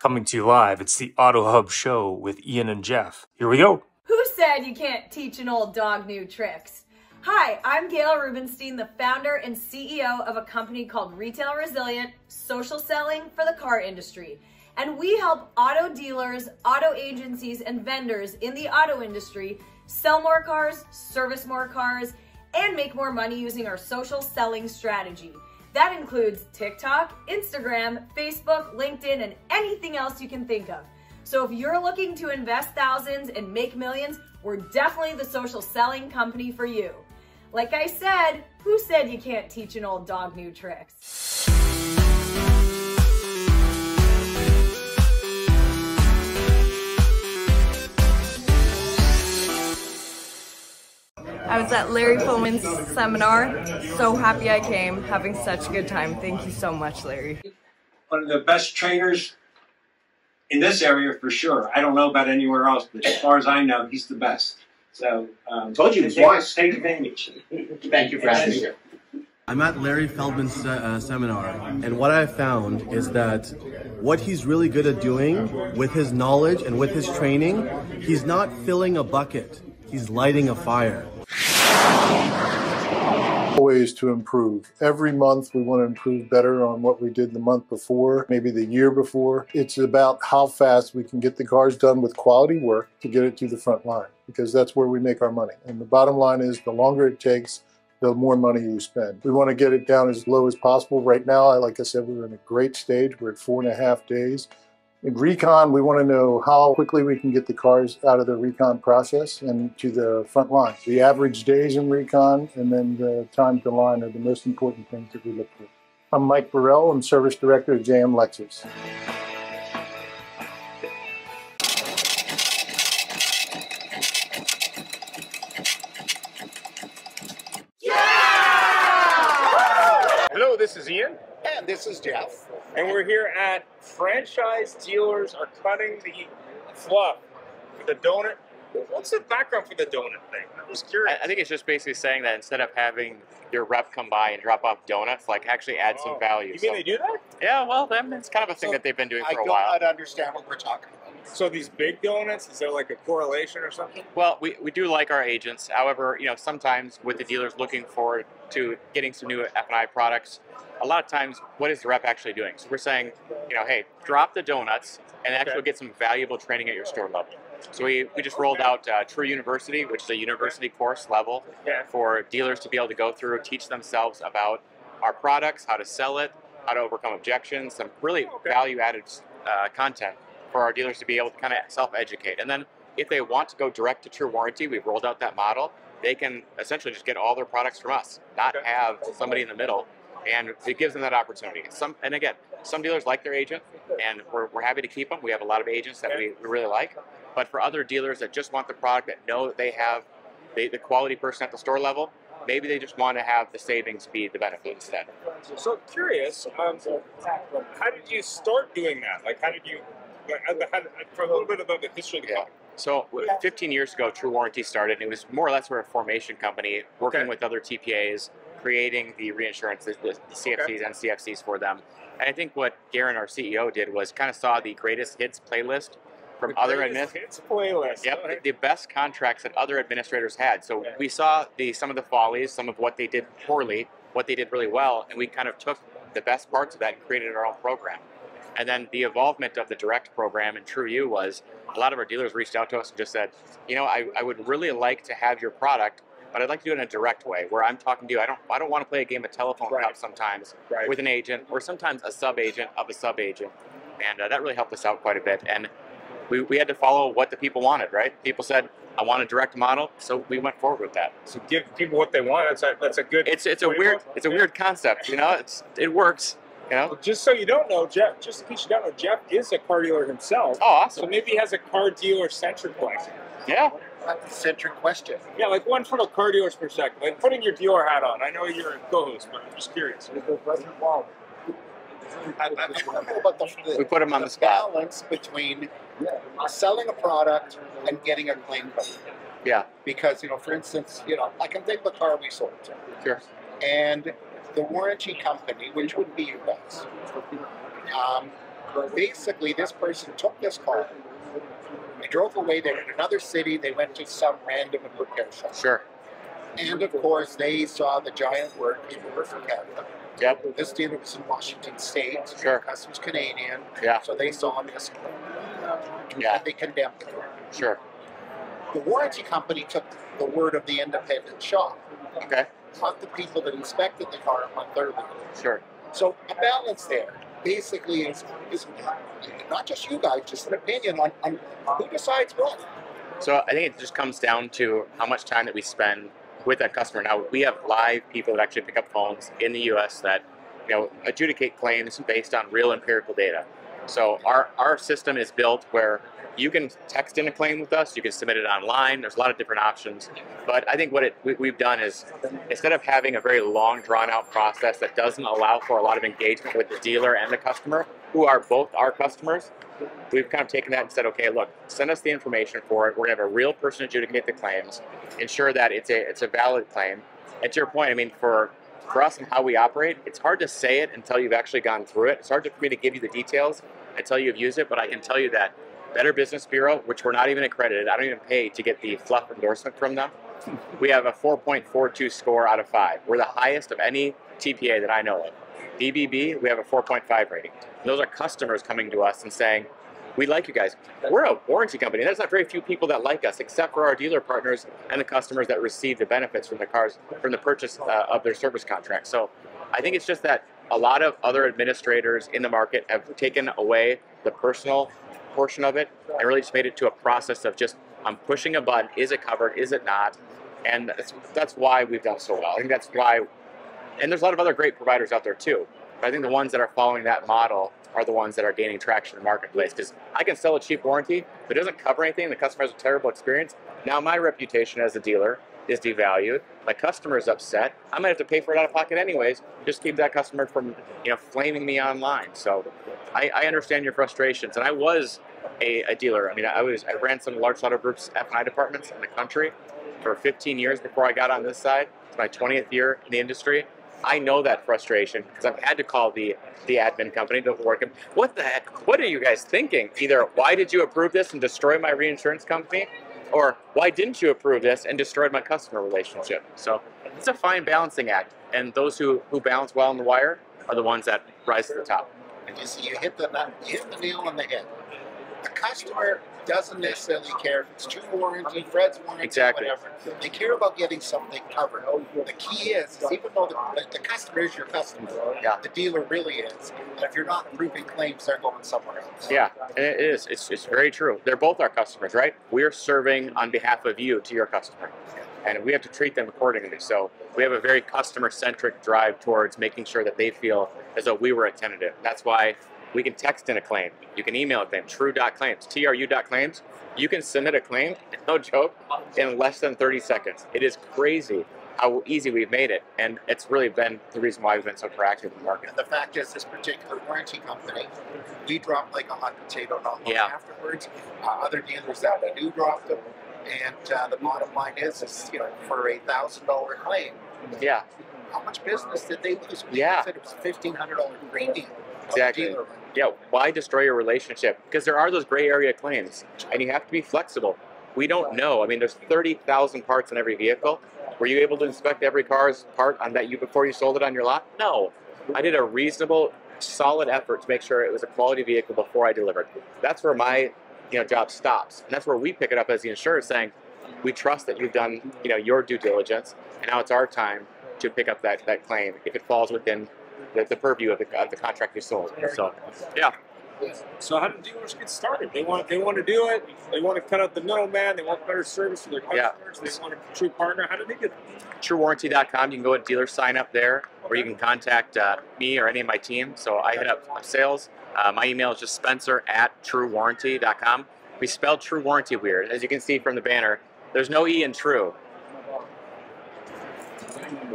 Coming to you live, it's the Auto Hub Show with Ian and Jeff. Here we go. Who said you can't teach an old dog new tricks? Hi, I'm Gail Rubenstein, the founder and CEO of a company called Retail Resilient, social selling for the car industry. And we help auto dealers, auto agencies, and vendors in the auto industry sell more cars, service more cars, and make more money using our social selling strategy. That includes TikTok, Instagram, Facebook, LinkedIn, and anything else you can think of. So if you're looking to invest thousands and make millions, we're definitely the social selling company for you. Like I said, who said you can't teach an old dog new tricks? I was at Larry Feldman's seminar, so happy I came, having such a good time. Thank you so much, Larry. One of the best trainers in this area for sure. I don't know about anywhere else, but as far as I know, he's the best. So, told you, take advantage. Thank you for having me here. I'm at Larry Feldman's seminar, and what I found is that what he's really good at doing with his knowledge and with his training, he's not filling a bucket, he's lighting a fire. Ways to improve. Every month we want to improve better on what we did the month before, maybe the year before. It's about how fast we can get the cars done with quality work to get it to the front line, because that's where we make our money. And the bottom line is the longer it takes, the more money you spend. We want to get it down as low as possible. Right now, like I said, we're in a great stage. We're at 4.5 days. In recon, we want to know how quickly we can get the cars out of the recon process and to the front line. The average days in recon and then the time to line are the most important things that we look for. I'm Mike Burrell. I'm Service Director at JM Lexus. Yeah! Hello, this is Ian. And this is Jeff. And we're here at Franchise Dealers Are Cutting the Fluff for the donut. What's the background for the donut thing? I'm just curious. I think it's just basically saying that instead of having your rep come by and drop off donuts, like actually add some value. You mean they do that? Yeah, well, it's kind of a thing that they've been doing for a while. I don't understand what we're talking about. So these big donuts, is there like a correlation or something? Well, we do like our agents. However, you know, sometimes with the dealers looking forward to getting some new F&I products, a lot of times, what is the rep actually doing? So we're saying, you know, hey, drop the donuts and actually get some valuable training at your store level. So we just rolled out True University, which is a university course level for dealers to be able to go through, teach themselves about our products, how to sell it, how to overcome objections, some really value-added content for our dealers to be able to kind of self-educate. And then if they want to go direct to TruWarranty, we've rolled out that model. They can essentially just get all their products from us, not have somebody in the middle, and it gives them that opportunity. And again, some dealers like their agent, and we're happy to keep them. We have a lot of agents that we really like. But for other dealers that just want the product, that know that they have the quality person at the store level, maybe they just want to have the savings be the benefit instead. So curious, how did you start doing that? Like how did you, for a little bit about the history of the company. So 15 years ago, TruWarranty started, and it was more or less we're a formation company working with other TPAs, creating the reinsurance, the CFCs and CFCs for them. And I think what Garin, our CEO, did was kind of saw the greatest hits playlist from other administrators. The best contracts that other administrators had. So we saw some of the follies, some of what they did poorly, what they did really well, and we kind of took the best parts of that and created our own program. And then the involvement of the direct program in TruU was a lot of our dealers reached out to us and just said, you know, I would really like to have your product, but I'd like to do it in a direct way where I'm talking to you. I don't want to play a game of telephone cop sometimes with an agent or sometimes a sub-agent of a sub-agent. And that really helped us out quite a bit. And we had to follow what the people wanted, right? People said, I want a direct model, so we went forward with that. So give people what they want. That's a good... It's a weird concept, you know? It works. You know? Just so you don't know, Jeff, just in case you don't know, Jeff is a car dealer himself. Oh, awesome. So maybe he has a car dealer-centric question. Yeah. That's a centric question. Yeah, like one from a car dealer's perspective. Like putting your dealer hat on. I know you're a co-host, but I'm just curious. We put him on the spot. Balance between selling a product and getting a claim covered. Yeah. Because, you know, for instance, you know, I can think of a car we sold. Sure. And the warranty company, which would be you guys, basically this person took this car, they drove away, they're in another city, they went to some random repair shop. Sure. And of course they saw the giant work in North Canada. Yep. This dealer was in Washington State, sure. Customs Canadian, yeah. So they saw this yeah. and they condemned it. Sure. The warranty company took the word of the independent shop. Okay. Not the people that inspected the car on third level. Sure. So a balance there basically is not just you guys, just an opinion on who decides what. So I think it just comes down to how much time that we spend with that customer. Now we have live people that actually pick up phones in the US that, you know, adjudicate claims based on real empirical data. So our system is built where you can text in a claim with us, you can submit it online, there's a lot of different options. But I think what we've done is, instead of having a very long drawn out process that doesn't allow for a lot of engagement with the dealer and the customer, who are both our customers, we've kind of taken that and said, okay, look, send us the information for it, we're gonna have a real person adjudicate the claims, ensure that it's a valid claim. And to your point, I mean, for us and how we operate, it's hard to say it until you've actually gone through it. It's hard for me to give you the details until you've used it, but I can tell you that Better Business Bureau, which we're not even accredited, I don't even pay to get the fluff endorsement from them, we have a 4.42 score out of 5. We're the highest of any TPA that I know of. BBB, we have a 4.5 rating. And those are customers coming to us and saying, we like you guys. We're a warranty company. There's not very few people that like us, except for our dealer partners and the customers that receive the benefits from the cars, from the purchase of their service contract. So I think it's just that a lot of other administrators in the market have taken away the personal portion of it and really just made it to a process of just, I'm pushing a button, is it covered, is it not? And that's why we've done so well. I think that's why, and there's a lot of other great providers out there too. But I think the ones that are following that model are the ones that are gaining traction in the marketplace, because I can sell a cheap warranty, but it doesn't cover anything, the customer has a terrible experience. Now my reputation as a dealer is devalued, my customer is upset, I might have to pay for it out of pocket anyways, just keep that customer from, you know, flaming me online. So I understand your frustrations, and I was a dealer. I mean, I ran some large auto groups F&I departments in the country for 15 years before I got on this side. It's my 20th year in the industry. I know that frustration because I've had to call the admin company to work. What the heck? What are you guys thinking? Either why did you approve this and destroy my reinsurance company, or why didn't you approve this and destroyed my customer relationship? So it's a fine balancing act, and those who balance well on the wire are the ones that rise to the top. And you see, you hit the nail on the head. The customer doesn't necessarily care if it's True Warranty, Fred's warranty, exactly. Whatever. They care about getting something covered. The key is even though the customer is your customer, yeah. The dealer really is. And if you're not approving claims, they're going somewhere else. Yeah, it is. It's very true. They're both our customers, right? We're serving on behalf of you to your customer. And we have to treat them accordingly. So we have a very customer-centric drive towards making sure that they feel as though we were attentive. That's why we can text in a claim, you can email a claim, true.claims, tru.claims. You can submit a claim, no joke, in less than 30 seconds. It is crazy how easy we've made it, and it's really been the reason why we've been so proactive in the market. And the fact is, this particular warranty company, we dropped like a hot potato not long yeah. afterwards. Other dealers that I do drop them, and the bottom line is, you know, for a $1,000 claim, yeah, how much business did they lose? Yeah, said it was $1,500 premium. Exactly. Yeah, why destroy your relationship? Because there are those gray area claims, and you have to be flexible. We don't know. I mean, there's 30,000 parts in every vehicle. Were you able to inspect every car's part on that before you sold it on your lot? No. I did a reasonable, solid effort to make sure it was a quality vehicle before I delivered. That's where my, you know, job stops, and that's where we pick it up as the insurer, saying, we trust that you've done, you know, your due diligence, and now it's our time to pick up that claim if it falls within the purview of the contract you sold. So, yeah. So how do dealers get started? They want to do it. They want to cut out the middleman. They want better service for their customers. Yeah. They want a true partner. How do they get it? TruWarranty.com. You can go to dealer sign up there, or you can contact me or any of my team. So I hit up sales. My email is just Spencer@TruWarranty.com. We spell True Warranty weird, as you can see from the banner. There's no E in True.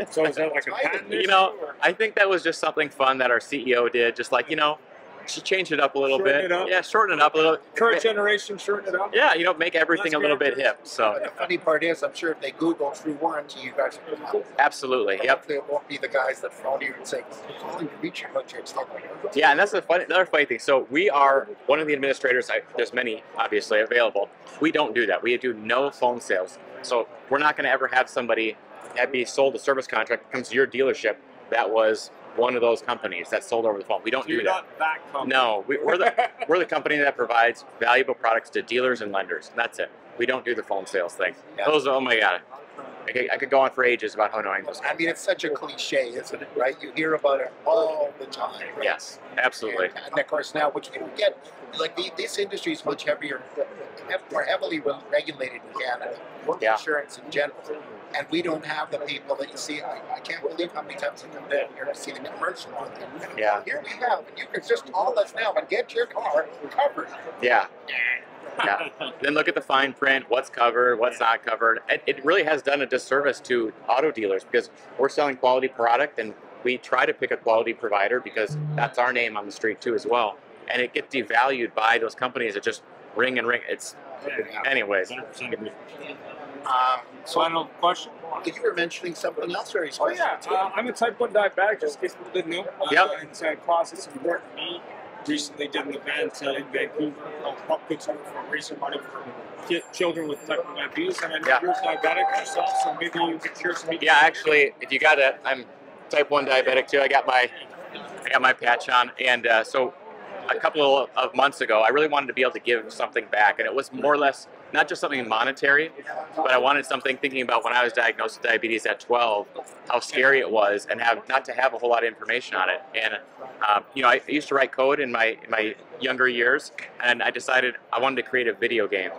So is that like a patent issue, or? I think that was just something fun that our CEO did, just like, you know, Just change it up a little bit. Shorten it up. Yeah, shorten it up a little bit. Current generation, shorten it up. Yeah, you know, make everything a little bit hip. So but the funny part is, I'm sure if they Google TruWarranty, you guys will come up. Absolutely. Yep. Hopefully it won't be the guys that phone you and say, "Call your feature hunter and stuff like that." Yeah, and that's another funny thing. So we are one of the administrators. There's many obviously available. We don't do that. We do no phone sales. So we're not going to ever have somebody that be sold a service contract comes to your dealership that was one of those companies that sold over the phone. We don't do that. Not that company. No, we're the company that provides valuable products to dealers and lenders. That's it. We don't do the phone sales thing. Yeah. Those are, oh my God. I could go on for ages about how annoying those. I mean, it's such a cliche, isn't it? Right? You hear about it all the time. Right? Yes, absolutely. And of course now, which we don't get, like this industry is much heavier, more heavily regulated in Canada, work insurance in general. And we don't have the people that you see. I can't believe how many times you come down here to see the commercial on there. Yeah. Here we have, and you can just call us now and get your car covered. Yeah. Yeah. Then look at the fine print, what's covered, what's not covered. It really has done a disservice to auto dealers because we're selling quality product and we try to pick a quality provider because that's our name on the street too as well. And it gets devalued by those companies that just ring and ring. It's, anyways. 100% agree. Final question. You were mentioning something else very special. Oh, yeah. I'm a type 1 diabetic, just in case people didn't know. Inside process and work. Me recently did an event in Vancouver called Pup Goods for raising money for children with type 1 diabetes. And I know you're diabetic yourself, so maybe you could share some. Yeah, actually, if you got it, I'm type 1 diabetic too. I got my patch on. And so a couple of months ago, I really wanted to be able to give something back. And it was more or less not just something monetary, but I wanted something thinking about when I was diagnosed with diabetes at 12, how scary it was, and not to have a whole lot of information on it. And you know, I used to write code in my younger years, and I decided I wanted to create a video game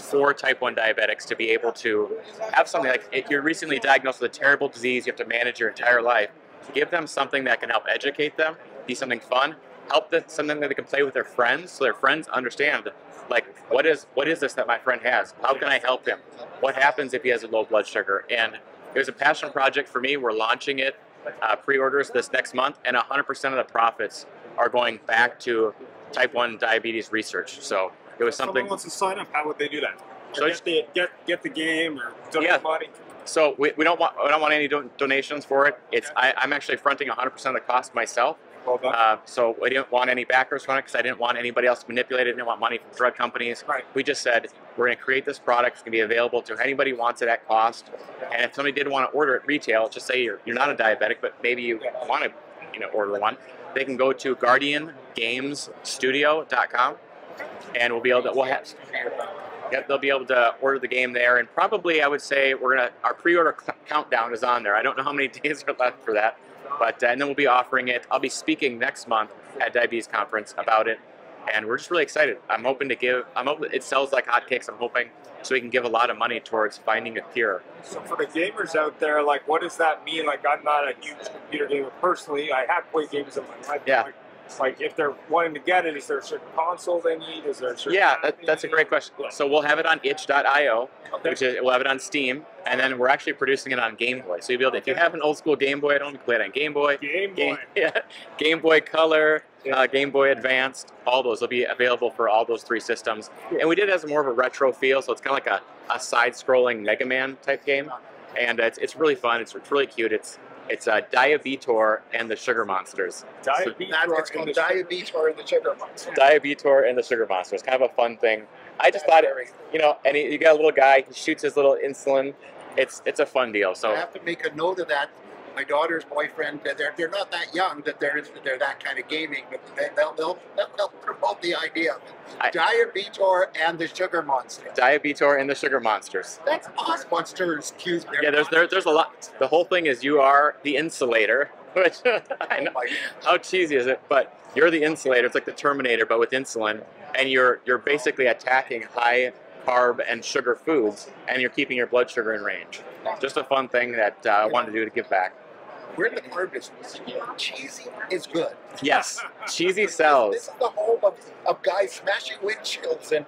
for type 1 diabetics to be able to have something like, if you're recently diagnosed with a terrible disease, you have to manage your entire life. Give them something that can help educate them, be something fun, help them, something that they can play with their friends, so their friends understand, like, what is this that my friend has? How can I help him? What happens if he has a low blood sugar? And it was a passion project for me. We're launching it, pre-orders this next month, and 100% of the profits are going back to type 1 diabetes research. So it was something. Someone wants to sign up, how would they do that? So get the game or donate money? So we don't want any donations for it. It's I'm actually fronting 100% of the cost myself. So we didn't want any backers from it because I didn't want anybody else to manipulate it. I didn't want money from drug companies. Right. We just said, we're going to create this product. It's going to be available to anybody who wants it at cost. And if somebody did want to order it retail, just say you're not a diabetic, but maybe you want to order one, they can go to guardiangamesstudio.com and they'll be able to order the game there. And probably I would say our pre-order countdown is on there. I don't know how many days are left for that. But and then we'll be offering it. I'll be speaking next month at Diabetes Conference about it, and we're just really excited. I'm hoping to give. I'm hoping it sells like hotcakes. I'm hoping so we can give a lot of money towards finding a cure. So for the gamers out there, like, what does that mean? Like, I'm not a huge computer gamer personally. I have played games in my life. Yeah. Like if they're wanting to get it, is there a certain console they need? Is there a certain that's a great question. Yeah. So we'll have it on itch.io, which is, we'll have it on Steam, and then we're actually producing it on Game Boy. So you'll be able to, if you have an old school Game Boy, I don't play it on Game Boy. Game Boy Color, Game Boy Advanced, all those will be available for all those three systems. And we did it as more of a retro feel, so it's kind of like a side-scrolling Mega Man type game, and it's really fun. It's really cute. It's Diabetor and the Sugar Monsters. Diabetor and the Sugar Monsters. Diabetor and the Sugar Monsters. Kind of a fun thing. I just thought, and you got a little guy. He shoots his little insulin. It's a fun deal. So I have to make a note of that. My daughter's boyfriend, they're not that young that they're that kind of gaming, but they'll promote the idea of it. Diabetor and the Sugar Monsters. Diabetor and the Sugar Monsters. That's awesome. Monsters, excuse me. Yeah, there's a lot. The whole thing is you are the insulator, which I know. How cheesy is it? But you're the insulator. It's like the Terminator, but with insulin, and you're basically attacking high carb and sugar foods, and you're keeping your blood sugar in range. Just a fun thing that I wanted to do to give back. We're in the carb business. Cheesy is good. Yes, cheesy sells. This is the home of guys smashing windshields and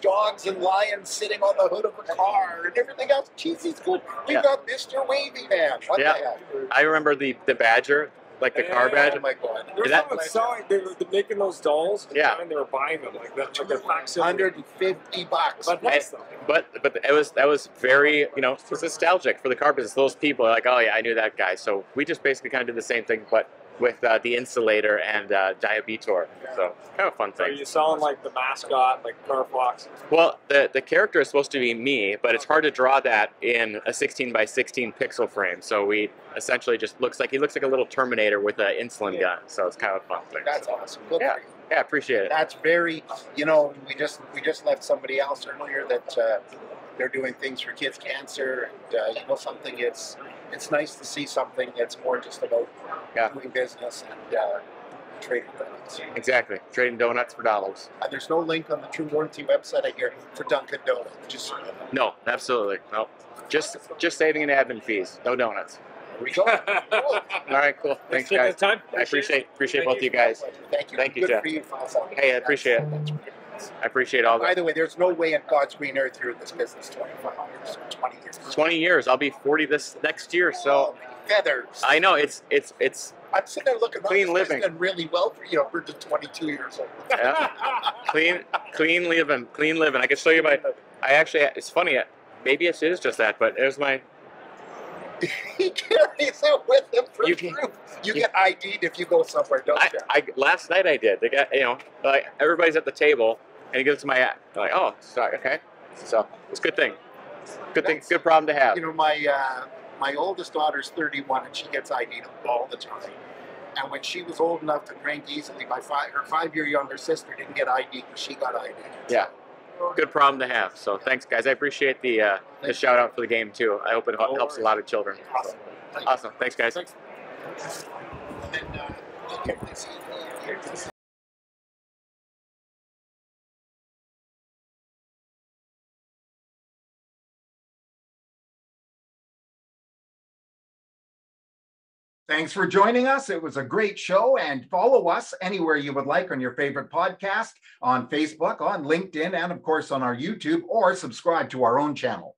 dogs and lions sitting on the hood of a car and everything else. Cheesy's good. We got Mr. Wavy Man. What the heck? I remember the Badger. Like the car badge? Oh my God. They're making those dolls, and yeah, they were buying them like that. Like $150 bucks. But nice though. But it was, that was very, you know, it was nostalgic for the car business. Those people are like, oh yeah, I knew that guy. So we just basically kind of did the same thing, but with the insulator and Diabetor. Yeah. So kind of a fun thing. Are you selling like the mascot, like Car Fox? Well, the character is supposed to be me, but it's hard to draw that in a 16 by 16 pixel frame. So we essentially just he looks like a little Terminator with an insulin gun. So it's kind of a fun thing. That's awesome. Yeah, I appreciate it. That's very, you know, we just left somebody else earlier that they're doing things for kids' cancer, and you know something, it's nice to see something that's more just about doing business and trading donuts. Exactly, trading donuts for dollars. There's no link on the TruWarranty website, I hear, for Dunkin' Donuts. Just sort of no, absolutely no. Just saving in admin fees. No donuts. There we go. All right, cool. Thanks, guys. Time. I appreciate both of you guys. Thank you. Thank you, Jeff. Hey, I appreciate it. I appreciate all that. By the way, there's no way in God's green earth you're in this business 20 years. 20 years. I'll be 40 this next year. So feathers. I know it's. I'm sitting there looking. Clean living. Done really well for you. We're just 22 years old. Yeah. clean living. Clean living. I can show you my. I actually. It's funny. Maybe it is just that, but there's my. He carries it with him for proof. You get ID'd if you go somewhere, don't you? Last night I did. They got, you know, like everybody's at the table, and he gives it to my app. They're like, oh, sorry, okay. So it's a good thing. Good problem to have. You know, my oldest daughter's 31, and she gets ID'd all the time. And when she was old enough to drink easily, her 5-year younger sister didn't get ID'd, and she got ID'd. Yeah. Good problem to have. So thanks, guys. I appreciate the shout out for the game too. I hope it helps a lot of children. Awesome. Awesome. Thanks, guys. Thanks. Thanks for joining us. It was a great show, and follow us anywhere you would like on your favorite podcast, on Facebook, on LinkedIn, and of course on our YouTube, or subscribe to our own channel.